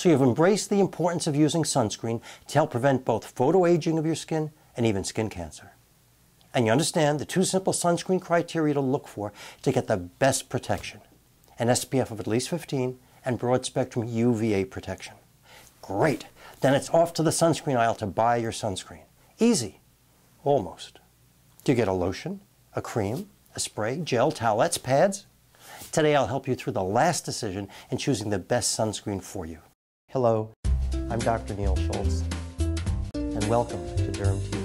So you've embraced the importance of using sunscreen to help prevent both photoaging of your skin and even skin cancer. And you understand the two simple sunscreen criteria to look for to get the best protection: an SPF of at least 15 and broad-spectrum UVA protection. Great! Then it's off to the sunscreen aisle to buy your sunscreen. Easy. Almost. Do you get a lotion, a cream, a spray, gel, towelettes, pads? Today I'll help you through the last decision in choosing the best sunscreen for you. Hello, I'm Dr. Neil Schultz, and welcome to Derm TV.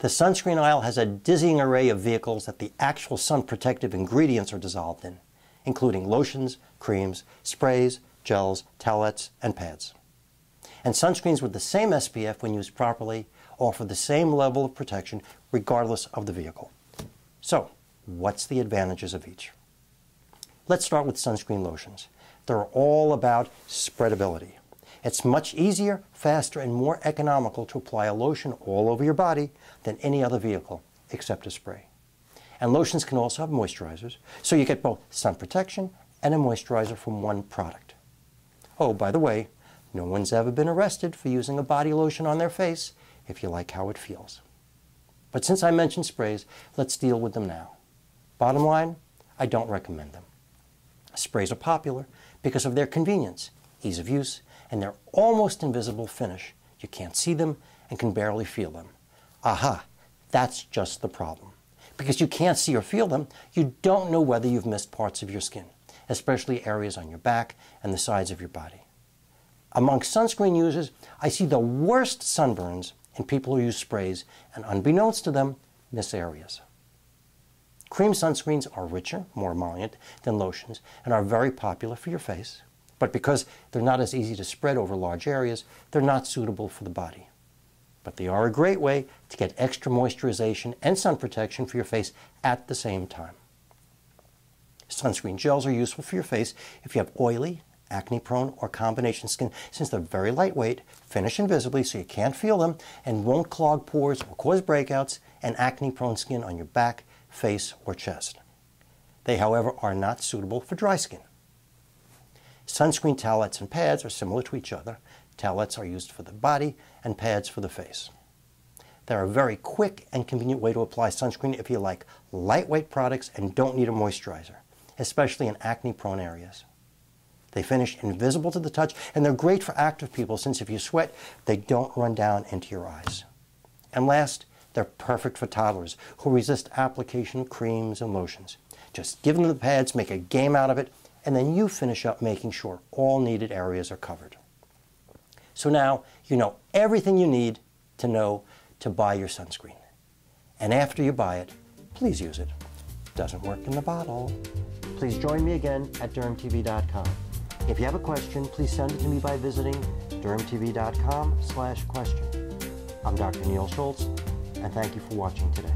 The sunscreen aisle has a dizzying array of vehicles that the actual sun protective ingredients are dissolved in, including lotions, creams, sprays, gels, towelettes, and pads. And sunscreens with the same SPF, when used properly, offer the same level of protection regardless of the vehicle. So, what's the advantages of each? Let's start with sunscreen lotions. They're all about spreadability. It's much easier, faster, and more economical to apply a lotion all over your body than any other vehicle, except a spray. And lotions can also have moisturizers, so you get both sun protection and a moisturizer from one product. Oh, by the way, no one's ever been arrested for using a body lotion on their face if you like how it feels. But since I mentioned sprays, let's deal with them now. Bottom line, I don't recommend them. Sprays are popular because of their convenience, ease of use, and their almost invisible finish. You can't see them and can barely feel them. Aha, that's just the problem. Because you can't see or feel them, you don't know whether you've missed parts of your skin, especially areas on your back and the sides of your body. Among sunscreen users, I see the worst sunburns in people who use sprays and, unbeknownst to them, miss areas. Cream sunscreens are richer, more emollient than lotions and are very popular for your face, but because they're not as easy to spread over large areas, they're not suitable for the body. But they are a great way to get extra moisturization and sun protection for your face at the same time. Sunscreen gels are useful for your face if you have oily, acne-prone, or combination skin, since they're very lightweight, finish invisibly so you can't feel them, and won't clog pores or cause breakouts and acne-prone skin on your back, face, or chest. They, however, are not suitable for dry skin. Sunscreen towelettes and pads are similar to each other. Towelettes are used for the body and pads for the face. They're a very quick and convenient way to apply sunscreen if you like lightweight products and don't need a moisturizer, especially in acne-prone areas. They finish invisible to the touch, and they're great for active people since if you sweat, they don't run down into your eyes. And last, they're perfect for toddlers who resist application of creams and lotions. Just give them the pads, make a game out of it, and then you finish up making sure all needed areas are covered. So now you know everything you need to know to buy your sunscreen. And after you buy it, please use it. Doesn't work in the bottle. Please join me again at DermTV.com. If you have a question, please send it to me by visiting DermTV.com/question. I'm Dr. Neil Schultz, and thank you for watching today.